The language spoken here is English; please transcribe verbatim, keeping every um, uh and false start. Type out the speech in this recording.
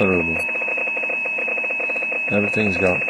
terrible. Everything's gone.